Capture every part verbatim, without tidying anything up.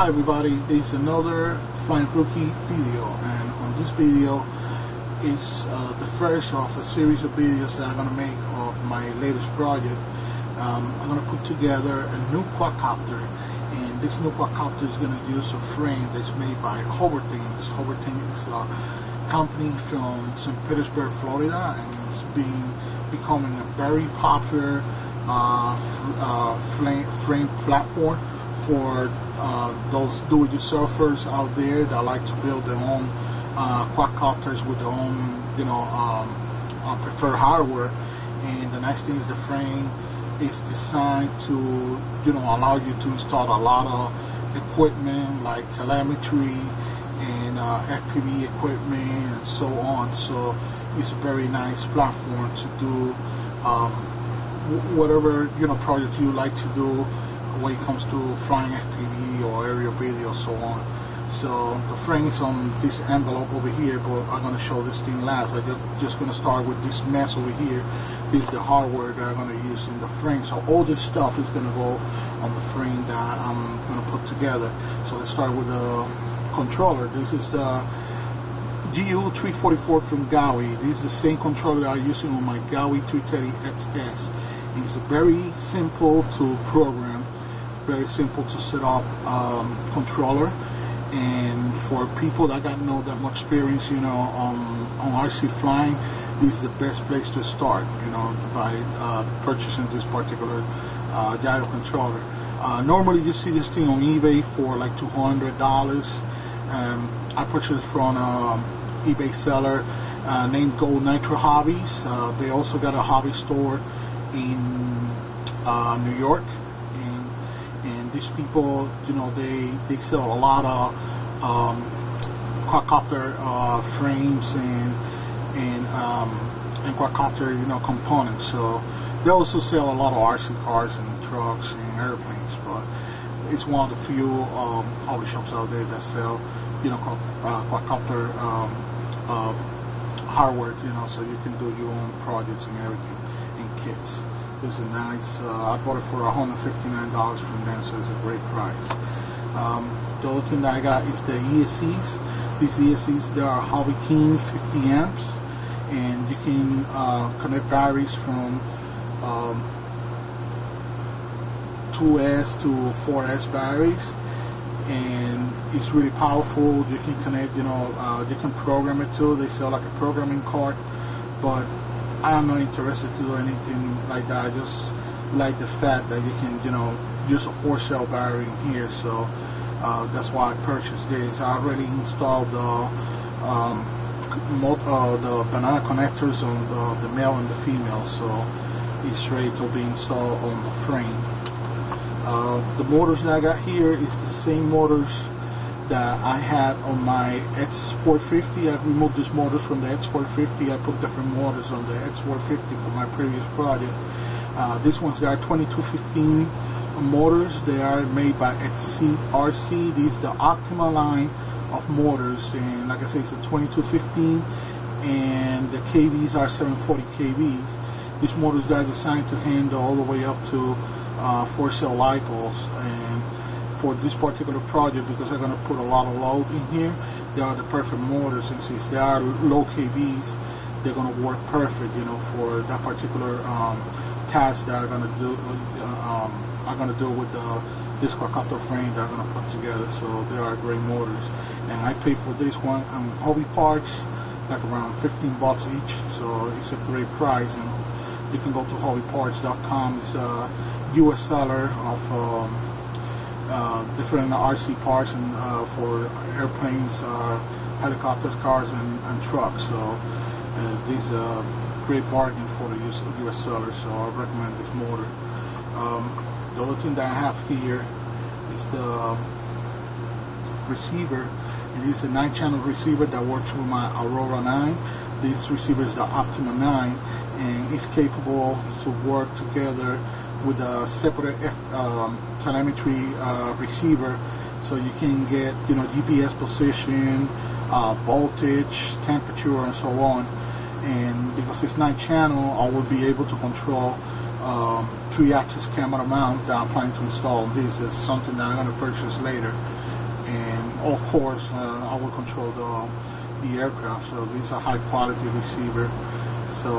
Hi everybody, it's another Flying Rookie video, and on this video is uh, the first of a series of videos that I'm going to make of my latest project. Um, I'm going to put together a new quadcopter, and this new quadcopter is going to use a frame that's made by Hoverthings. Hoverthings is a company from Saint Petersburg, Florida, and it's being becoming a very popular uh, uh, frame, frame platform for uh, those do-it-yourselfers out there that like to build their own uh, quadcopters with their own, you know, um, uh, preferred hardware. And the nice thing is the frame is designed to, you know, allow you to install a lot of equipment like telemetry and uh, F P V equipment and so on. So it's a very nice platform to do um, whatever, you know, project you like to do when it comes to flying F P V or aerial video, so on. So the frame is on this envelope over here, but I'm going to show this thing last. I'm just, just going to start with this mess over here. This is the hardware that I'm going to use in the frame. So all this stuff is going to go on the frame that I'm going to put together. So let's start with the controller. This is the G U three forty-four from GAUI. This is the same controller I'm using on my GAUI three thirty X S. It's very simple to program, very simple to set up um, controller, and for people that got no that much experience, you know, um, on R C flying, this is the best place to start, you know, by uh, purchasing this particular uh, gyro controller. Uh, normally you see this thing on eBay for like two hundred dollars. Um, I purchased it from an eBay seller uh, named Go Nitro Hobbies. Uh, they also got a hobby store in uh, New York. These people, you know, they they sell a lot of um, quadcopter uh, frames and and um, and quadcopter, you know, components. So they also sell a lot of R C cars and trucks and airplanes. But it's one of the few um, hobby shops out there that sell, you know, uh, quadcopter um, uh, hardware. You know, so you can do your own projects and everything and kits. It's a nice, uh, I bought it for one hundred fifty-nine dollars from them, so it's a great price. Um, the other thing that I got is the E S Cs. These E S Cs, they are Hobby King fifty amps, and you can uh, connect batteries from um, two S to four S batteries, and it's really powerful. You can connect, you know, uh, you can program it too. They sell like a programming card, but I am not interested to do anything like that. I just like the fact that you can, you know, use a four-cell battery in here, so uh, that's why I purchased this. I already installed the um, uh, the banana connectors on the, the male and the female, so it's ready to be installed on the frame. Uh, the motors that I got here is the same motors that I had on my X four fifty. I removed these motors from the X four fifty. I put different motors on the X four fifty for my previous project. Uh, this one's got twenty-two fifteen motors. They are made by X R C. These are the Optima line of motors, and like I say, it's a twenty-two fifteen, and the K Vs are seven forty K Vs. These motors are designed to handle all the way up to uh, four-cell LiPos, and for this particular project, because I'm going to put a lot of load in here, they are the perfect motors, and since they are low K Vs, they're going to work perfect, you know, for that particular um, task that I'm going to do. Uh, um, I'm going to do with the, this quadcopter frame that I'm going to put together. So they are great motors, and I paid for this one on um, Hobby Parts, like around fifteen bucks each. So it's a great price, and you can go to hobby parts dot com. It's a U S seller of Um, Uh, different R C parts and uh, for airplanes, uh, helicopters, cars, and, and trucks. So uh, these are great bargain for the U S sellers. So I recommend this motor. Um, the other thing that I have here is the receiver. It is a nine-channel receiver that works with my Aurora nine. This receiver is the Optima nine, and it's capable to work together with a separate F, um, telemetry uh, receiver, so you can get, you know, G P S position, uh, voltage, temperature, and so on. And because it's nine channel, I will be able to control um, three axis camera mount that I'm planning to install. This is something that I'm going to purchase later. of course, uh, I will control the, the aircraft. So these are high-quality receiver. So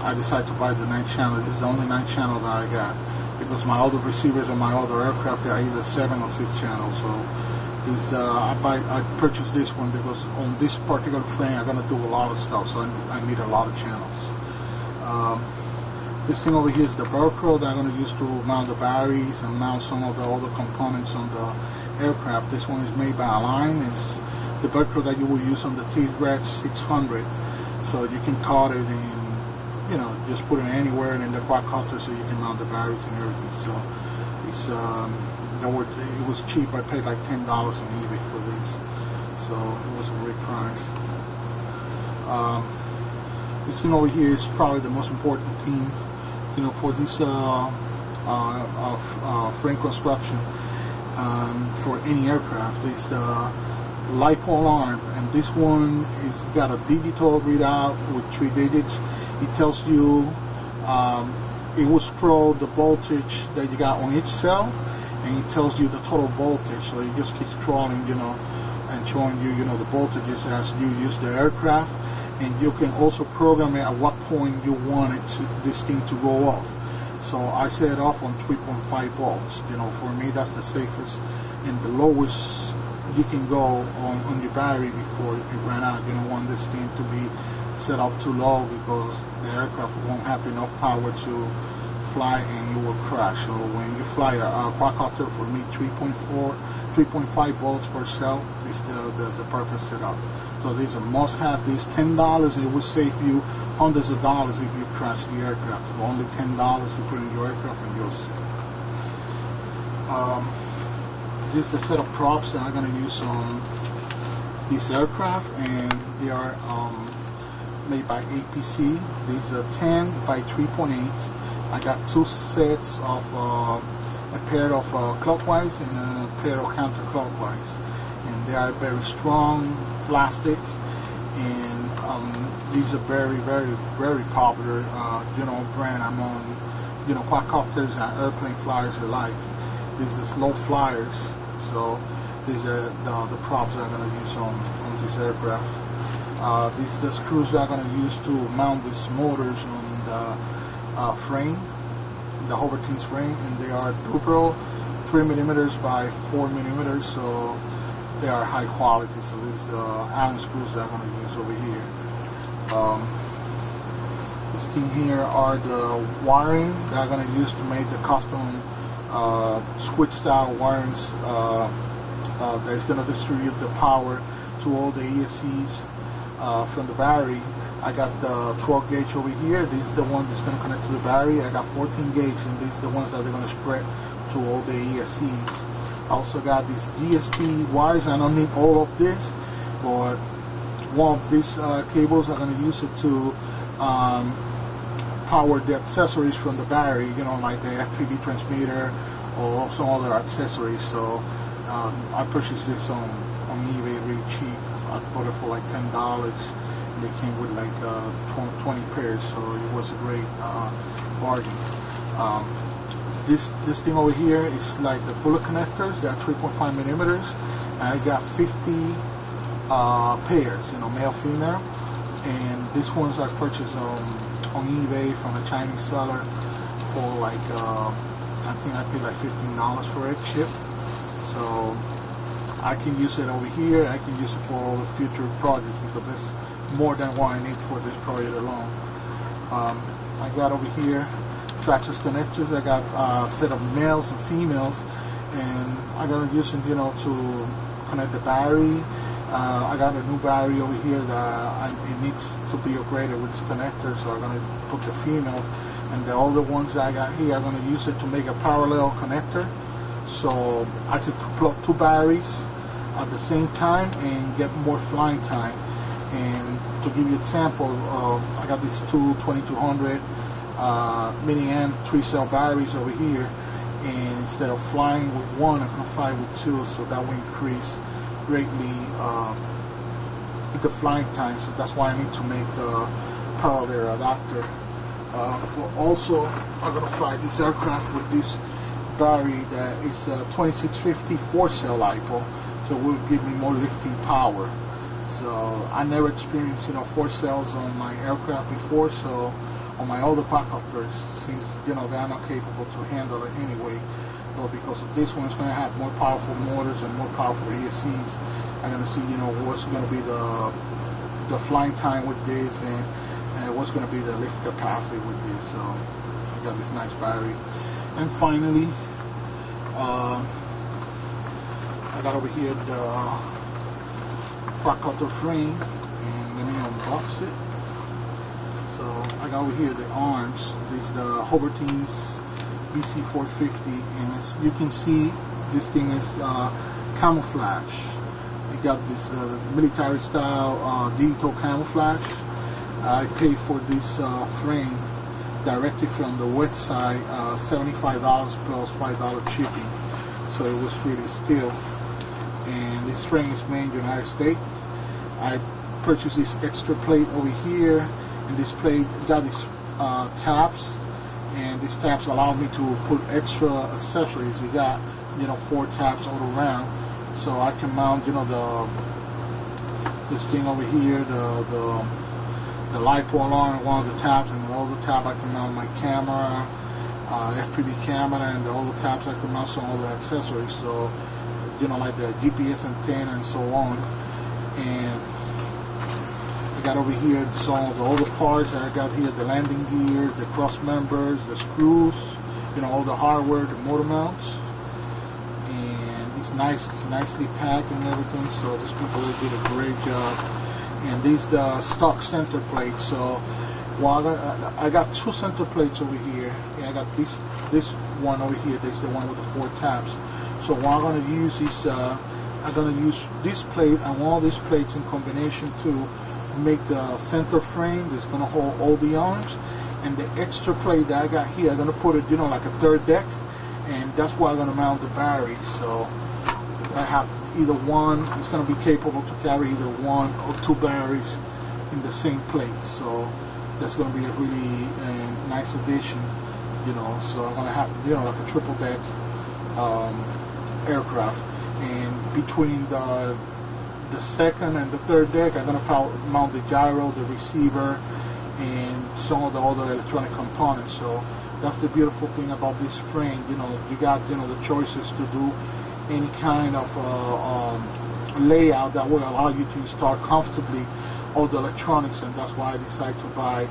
I decided to buy the ninth channel. This is the only ninth channel that I got, because my other receivers on my other aircraft, they are either seven or six channels. So this, uh, I, buy, I purchased this one because on this particular frame I'm going to do a lot of stuff, so I, I need a lot of channels. Um, this thing over here is the Velcro that I'm going to use to mount the batteries and mount some of the other components on the aircraft. This one is made by Align. It's the Velcro that you will use on the T Rex six hundred, so you can cut it in, you know, just put it anywhere and in the quadcopter, so you can mount the batteries and everything. So it's um, that were, it was cheap. I paid like ten dollars on eBay for this, so it was a great price. Um, this thing over here is probably the most important thing, you know, for this uh, uh, uh, uh, frame construction um, for any aircraft is the LiPo alarm, and this one is got a digital readout with three digits. It tells you, um, it will scroll the voltage that you got on each cell, and it tells you the total voltage. So it just keeps scrolling, you know, and showing you, you know, the voltages as you use the aircraft. And you can also program it at what point you want it to, this thing to go off. So I set it off on three point five volts. You know, for me that's the safest and the lowest you can go on, on your battery before it ran out. You don't want this thing to be set up too low, because the aircraft won't have enough power to fly and you will crash. So when you fly a, a quadcopter, for me three point four, three point five volts per cell is the, the, the perfect setup. So these are must have. These ten dollars, and it will save you hundreds of dollars if you crash the aircraft. For only ten dollars you put in your aircraft and you're set. Um, this is the set of props that I'm going to use on this aircraft, and they are um, made by A P C. These are ten by three point eight. I got two sets of uh, a pair of uh, clockwise and a pair of counterclockwise, and they are very strong plastic, and um, these are very, very, very popular, uh, you know, brand among, you know, quadcopters and airplane flyers alike. These are slow flyers, so these are the, the props I'm going to use on, on this aircraft. Uh, these are the screws that I'm going to use to mount these motors on the uh, frame, the Hoverthings frame, and they are Dubro, three millimeters by four millimeters, so they are high quality. So these uh, Allen screws that I'm going to use over here. Um, this thing here are the wiring that I'm going to use to make the custom uh, squid style wirings uh, uh, that's going to distribute the power to all the E S Cs. Uh, from the battery, I got the twelve gauge over here. This is the one that's going to connect to the battery. I got fourteen gauge, and these are the ones that they're going to spread to all the E S Cs. I also got these D S T wires. I don't need all of this, but one of these uh, cables I'm going to use it to um, power the accessories from the battery, you know, like the F P V transmitter or some other accessories. So um, I purchased this on, on eBay really cheap. I bought it for like ten dollars, and they came with like uh, twenty pairs, so it was a great uh, bargain. Um, this this thing over here is like the bullet connectors. They are three point five millimeters, and I got fifty pairs, you know, male, female. And these ones I purchased on on eBay from a Chinese seller for like uh, I think I paid like fifteen dollars for it shipped. So I can use it over here. I can use it for all the future projects, because there's more than what I need for this project alone. Um, I got over here traxxas connectors. I got a set of males and females, and I'm gonna use them, you know, to connect the battery. Uh, I got a new battery over here that I, it needs to be upgraded with this connector, so I'm gonna put the females, and the older ones that I got here, I'm gonna use it to make a parallel connector, so I could plug two batteries at the same time and get more flying time. And to give you an example, uh, I got these two twenty-two hundred uh, mini-amp three-cell batteries over here, and instead of flying with one, I'm gonna fly with two, so that will increase greatly uh, the flying time. So that's why I need to make the parallel adapter. Uh, also, I'm gonna fly this aircraft with this battery that is a twenty-six fifty four cell LiPo. so it would give me more lifting power. So I never experienced, you know, four cells on my aircraft before, so on my older quadcopters, seems, you know, they are not capable to handle it anyway. But because of this one, it's going to have more powerful motors and more powerful E S Cs. I'm going to see, you know, what's going to be the the flying time with this, and, and what's going to be the lift capacity with this. So I got this nice battery. And finally, uh, I got over here the quadcopter frame, and let me unbox it. So I got over here the arms. This is the Hoverthings B C four fifty, and as you can see, this thing is uh, camouflage. You got this uh, military style uh, digital camouflage. I paid for this uh, frame directly from the website, uh, seventy-five dollars plus five dollars shipping, so it was really still. And this frame is made in the United States. I purchased this extra plate over here, and this plate got these uh, tabs, and these tabs allow me to put extra accessories. You got, you know, four tabs all around, so I can mount, you know, the this thing over here, the the, the light pole on one of the tabs, and the other tab I can mount my camera, uh, F P V camera, and the other tabs I can mount some other accessories. So, you know, like the G P S antenna and so on. And got over here some of the other parts. I got here the landing gear, the cross members, the screws, you know, all the hardware, the motor mounts, and it's nice, nicely packed and everything. So these people did a great job. And these the stock center plates. So while I, I got two center plates over here, and I got this this one over here. This is the one with the four tabs. So what I'm gonna use is uh, I'm gonna use this plate and all these plates in combination too. Make the center frame that's going to hold all the arms, and the extra plate that I got here, I'm going to put it, you know, like a third deck, and that's where I'm going to mount the battery. So I have either one, it's going to be capable to carry either one or two batteries in the same plate. So that's going to be a really uh, nice addition, you know. So I'm going to have, you know, like a triple deck um, aircraft, and between the the second and the third deck, I'm going to mount the gyro, the receiver, and some of the other electronic components. So that's the beautiful thing about this frame. You know, you got, you know, the choices to do any kind of uh, um, layout that will allow you to install comfortably all the electronics, and that's why I decided to buy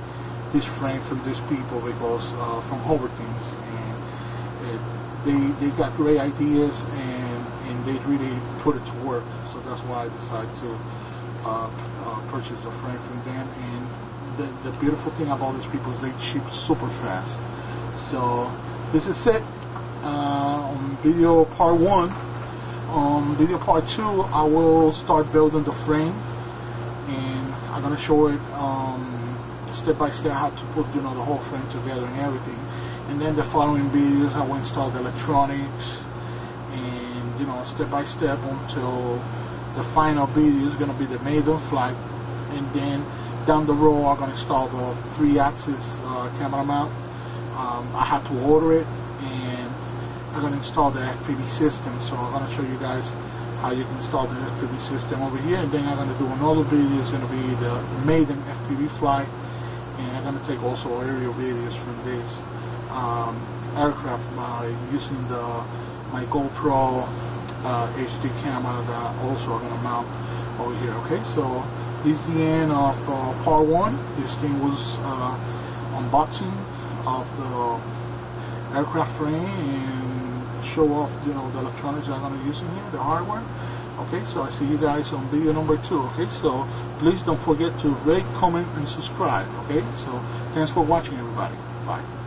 this frame from these people, because uh, from Hoverthings, and it, they they got great ideas, and and they really put it to work. So that's why I decided to uh, uh, purchase a frame from them. And the, the beautiful thing about these people is they ship super fast. So this is it, uh, on video part one. On video part two, I will start building the frame, and I'm gonna show it um, step by step how to put, you know, the whole frame together and everything. And then the following videos, I will install the electronics, and, you know, step by step until the final video is going to be the maiden flight. And then down the road, I'm going to install the three axis uh, camera mount. Um, I had to order it, and I'm going to install the F P V system. So I'm going to show you guys how you can install the F P V system over here. And then I'm going to do another video. It's going to be the maiden F P V flight, and I'm going to take also aerial videos from this um, aircraft by using the my GoPro uh, H D camera that also I'm going to mount over here. Okay, so this is the end of uh, part one. This thing was uh, unboxing of the aircraft frame and show off, you know, the electronics that I'm going to use in here, the hardware. Okay, so I see you guys on video number two. Okay, so please don't forget to rate, comment, and subscribe. Okay, so thanks for watching, everybody. Bye.